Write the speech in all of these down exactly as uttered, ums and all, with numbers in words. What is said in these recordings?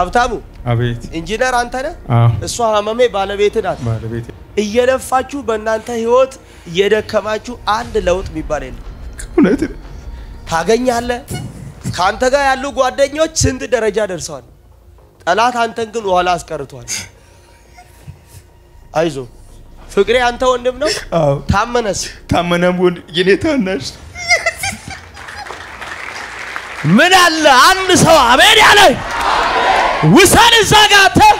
أبتامو. أبيت. إنجنير أنتنا. آه. السواء هم مي بالبيتنا. بالبيت. يلا فاجو بنا أنت هوت يلا كماجو عند لوت ببارين. كم نهتر؟ ثاعني هلا. خان ثاعا يالو قادني وتشند درجة درسان. الله ثان تنقل وحلاس كرتوان. أيزو. فكري أنت وندمنا؟ آه. ثامناس. ثامنا بون يني ثامناس. من الله عن سوا بيني عليه. وسان الزعاته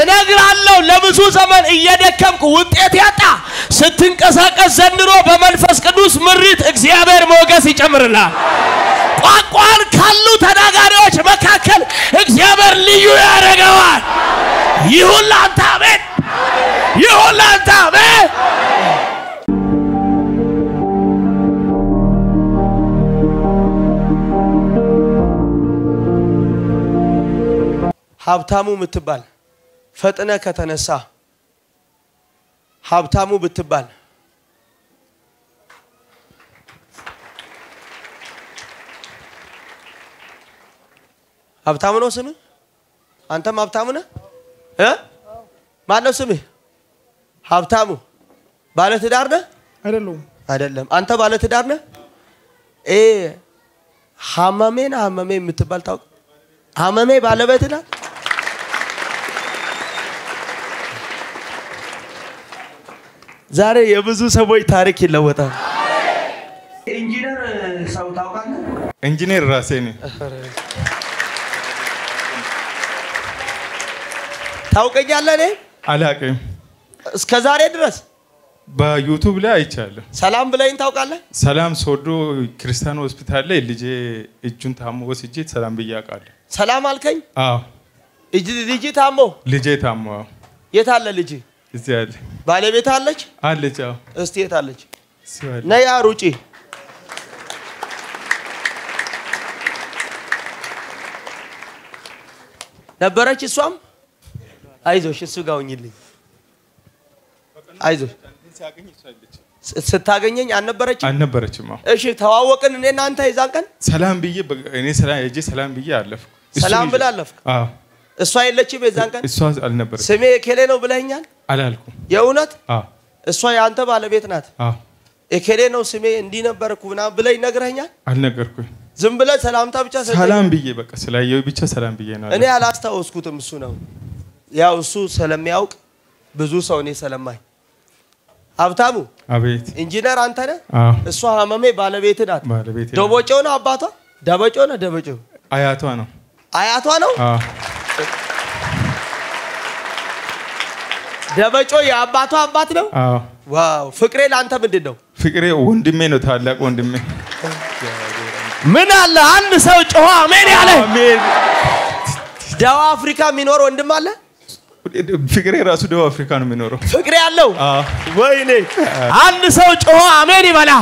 أنا أقرأ الله لبسوا زمان إيادك كم كوت إتياتا ستين كساك زندرو بمن فسكدوس مريت إخزيابير موجاسي جمرلا قاقوان خلوا ثنا غاريوش ما كاكل إخزيابير ليو يا رجوان يهول لانتابين يهول لانتابين حابتامو متبال فتنة كتنسى حابتامو بتبال حابتامو نو سمي أنت ما حابتامونا ها ما نو سمي حابتامو بالت دارنا أدلهم أدلهم أنت بالت دارنا إيه حمامين حمامين متبال تاو حمامين بالبيتنا زاري يبزو سبوي تاريخ اللوطة. إنجنير ساوتاو كان؟ إنجنير راسيني. تاو كي جالله نه؟ على كيم. سكزاري درس؟ با يوتيوب لا يجعله. سلام بلاين تاو كالله؟ سلام سودو كريستيان هوسبيتال لا اللي جي إجون ثامو وسجيت سلام بيجا كالله. سلام عليكين؟ آه. إجد ليجي ثامو؟ ليجي ثامو. يثال ليجي. إزاي؟ بالبيت هالج؟ هالج أو استيت هالج؟ نيا روشي نبرة شو سام؟ أيزو شو سو قاوني لي؟ أيزو ستاعيني أنا نبرة شو؟ أنا نبرة شو ما؟ إيش ثواو كن نان ثايزان كن؟ سلام بيجي إني سلام يجي سلام بيجي ألف سلام بلا ألف آه السؤال ليش بيزان كن؟ السؤال النبرة سمي كلينو بلا هنيان؟ على لكم يا ولد آه السواء أنت بالبيتنات آه إكلينو سمي إندينا بركونا بلا ينقرهنيا النقركوي زمبلا سلام تابيتشا سلام بيجي بقى سلام يو بيتشا سلام بيجي أنا أنا على أستا أسكت مسوناو يا أسوس سلام ياوك بزوسا وني سلام ماي أبتابو أبيت إنجنير أنت أنا آه السواء همامي بالبيتنات بالبيتنات دبوجونا أباتا دبوجونا دبوجو آياتو أنا آياتو أنا آه دابا يا أباتو أباتنا؟ آه. واو فكرة لانتا بدينه. فكرة وندمي نتحلق وندمي. من الله عند سويت هوا من عليه. دوا أفريقيا منور وندم الله. فكرة راسو دوا أفريقيا منور. فكرة الله. آه. ويني عند سويت هوا من بالا.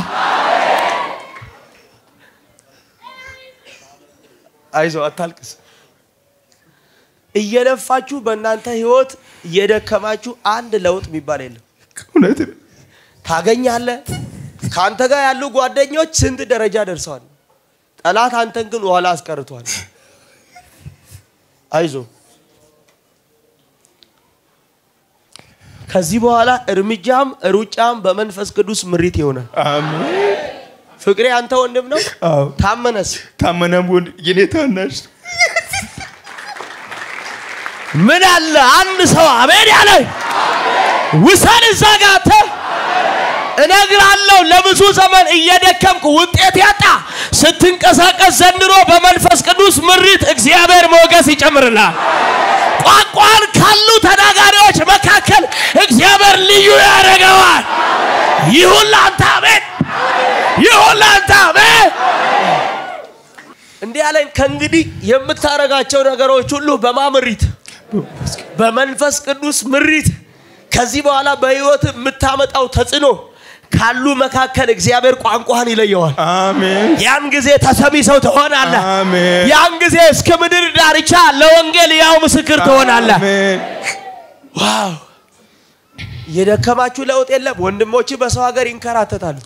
أيزو أتالكس. يلا فاجو بنا أنت هوت يلا كماجو عند لوت ببارين. كم نهتر؟ ثاعني هلا. خان ثاعا يالو قادني وتشند درجة درسان. الله ثان تنقل وحلاس كرتوان. أيزو. خزيبو هلا إرميجام روجام بمن فسكدوس مريتي هونا. آمين. فكرة أنت وندمنا؟ آه. ثامناس. ثامنا بون يني ثامناس. من الله عن سوا بيني عليه وسان الزعاته أنا أقرأ الله لبسوا زمان إيادك كم كوت إتياتا ستين كساك زندرو بمن فسكدوس مريت إخزيابير موجاسي جمرلا قاقوان خلوا ثنا غاريوش ما كاكل إخزيابير ليو يا رجوان يهول لانتابين يهول لانتابين إندي على كندي يمتارك أشون أقرأ شلو بما مريت በመንፈስ ቅዱስ ምሪት ከዚህ በኋላ በህይወት ምታመጣው ተጽኖ ካሉ መካከል እግዚአብሔር ቋንቋን ይለየዋል አሜን ያን ጊዜ ተሰሚ ሰው ትሆናለህ አሜን ያን ጊዜ እስከ ምድር ዳርቻ ለወንጌል ያው ምስክር ትሆናለህ አሜን ዋው የደከማችሁ ለውጥ የለም ወንድሞች በሰው ሀገር ይንከራተታሉ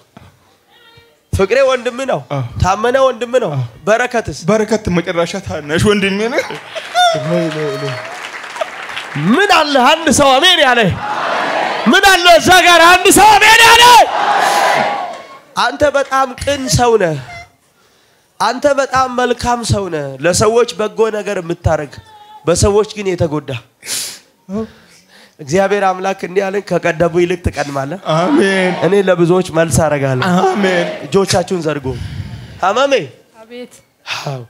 فكرة وندمينه ثامنه وندمينه بركاتس بركات ما كراشتها نشوا وندمينه من الله هند سوامين يعني من الله زعار هند سوامين يعني أنت بتأم كن سونه أنت بتأم ملكام سونه لسويش بقونا غير متارج بسويش كني تقوله እግዚአብሔር አምላክ እንዲህ አለን ከቀደሙ ይልቅ ተቀድማለህ አሜን እኔ ለብዙዎች መልስ አረጋለሁ አሜን እጆቻችሁን ዘርጉ አማሜ አቤት አው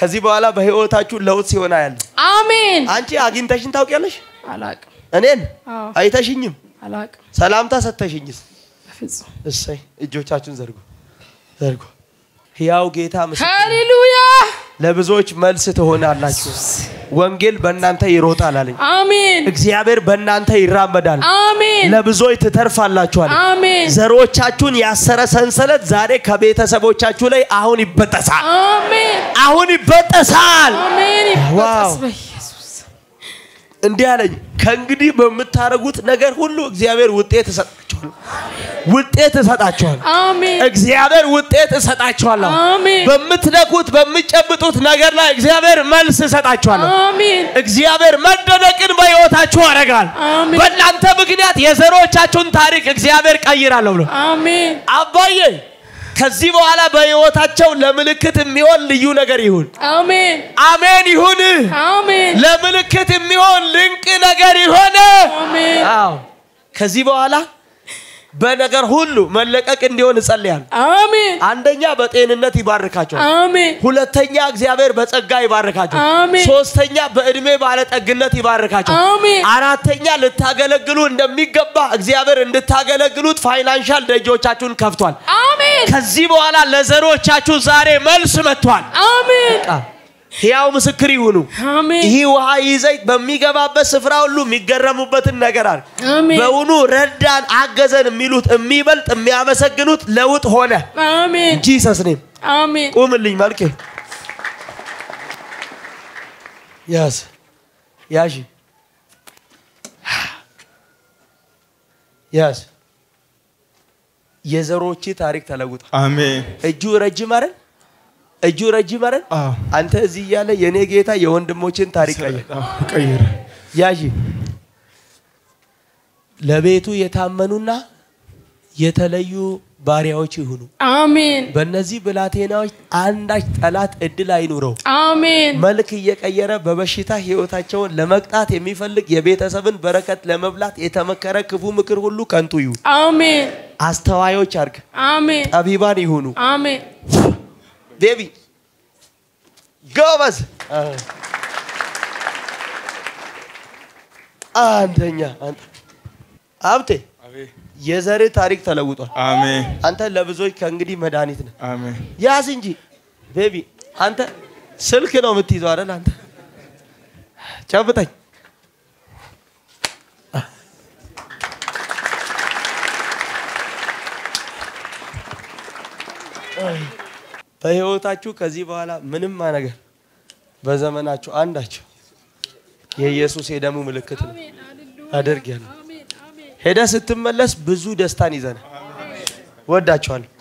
ከዚህ በኋላ በህይወታችሁ ለውጥ ሲሆን ያለ አሜን አንቺ አግኝተሽን ታውቂያለሽ አላቅ እኔን አይተሽኝም አላቅ ሰላምታ ሰተሽኝስ ፍጹም እሰይ እጆቻችሁን ዘርጉ ዘርጉ ያው ጌታ መስክ ሃሌሉያ ለብዙዎች መልስ ተሆናላችሁ ወንጌል በእናንተ ይሮጣል አለኝ አሜን እግዚአብሔር በእናንተ ይራመዳል አሜን ለብዙዎች ተተርፋላችሁ አሜን ዘሮቻችሁን ያሰረ ሰንሰለት ዛሬ ከቤተሰቦቻችሁ ላይ አሁን ይበጠሳል አሜን አሁን ይበጠሳል አሜን ይበጠስ በኢየሱስ እንዲህ አለኝ ከእንግዲህ በመታረጉት ነገር ሁሉ እግዚአብሔር ውጤት ተሰጣችኋል ውጤት ተሰጣችኋል አሜን እግዚአብሔር ውጤት ተሰጣችኋል አሜን በመትደቁት በመጨብጡት ነገር ላይ እግዚአብሔር መልስ ተሰጣችኋል አሜን እግዚአብሔር መደነቅን በሕይወታችሁ አረጋል በእናንተ ምክንያት የዘሮቻችሁን ታሪክ እግዚአብሔር ቀይራለሁ ብሎ አሜን አባዬ ከዚህ በኋላ በሕይወታቸው ለምልክት የሚሆን ልዩ ነገር ይሁን አሜን አሜን ይሁን አሜን ለምልክት የሚሆን ድንቅ ነገር ይሁን አሜን አዎ ከዚህ በኋላ በነገር ሁሉ መለቀቅ እንዲሆን ጸልያለሁ አሜን አንደኛ በጤንነት ይባርካቸዋል አሜን ሁለተኛ እግዚአብሔር በጸጋ ይባርካቸዋል አሜን ሶስተኛ በእድሜ ባለጠግነት ይባርካቸዋል አሜን አራተኛ ልታገለግሉ እንደሚገባ እግዚአብሔር እንድታገለግሉት ፋይናንሻል ደጆቻችሁን ከፍቷል አሜን ከዚህ በኋላ ለዘሮቻችሁ ዛሬ መልስ መጥቷል አሜን ያው ምስክር ይሁኑ አሜን ይሄ ዋይ ዘይት በሚገባበት ስፍራ ሁሉ የሚገረሙበትን ነገር አለ በእውኑ ረዳን አገዘን የሚሉት የሚበልጥ የሚያመሰግኑት ለውጥ ሆነ አሜን ኢየሱስ ነኝ አሜን ቁምልኝ ማልከ ያስ ያሺ ያስ የዘሮች ታሪክ ተለውጣ አሜን እጁ ረጅም አይደል እጁ ረጅም አይደል አንተ እዚህ ያለ የኔ ጌታ የወንድሞችን ታሪክ ቀይር ያጂ ለቤቱ የታመኑና የተለዩ ባሪያዎች ይሁኑ አሜን በእነዚህ ብላቴናዎች አንዳች ጠላት እድል አይኑረው አሜን መልክ እየቀየረ በበሽታ ህይወታቸውን ለመቅጣት የሚፈልግ የቤተሰብን በረከት ለመብላት የተመከረ ክፉ ምክር ሁሉ ከንቱ ይሁን አሜን አስተዋዮች አርግ አሜን ጠቢባን ይሁኑ አሜን Baby, go bas. Antenya, ant. Abte. Amen. Yezare tarik talaguto. Amen. Anta labzoi kangri madani thna. Amen. Yasinji, baby, anta silke no mitti zara anta. Chab batay. Ay. በህይወታችሁ ከዚህ በኋላ ምንም ማነገር በዘመናችሁ አንዳችሁ የኢየሱስ የደሙ ምልክት ነው አደርጋለሁ አሜን አሜን ሄደህ ስትመለስ ብዙ ደስታን ይዘና ወዳችኋለሁ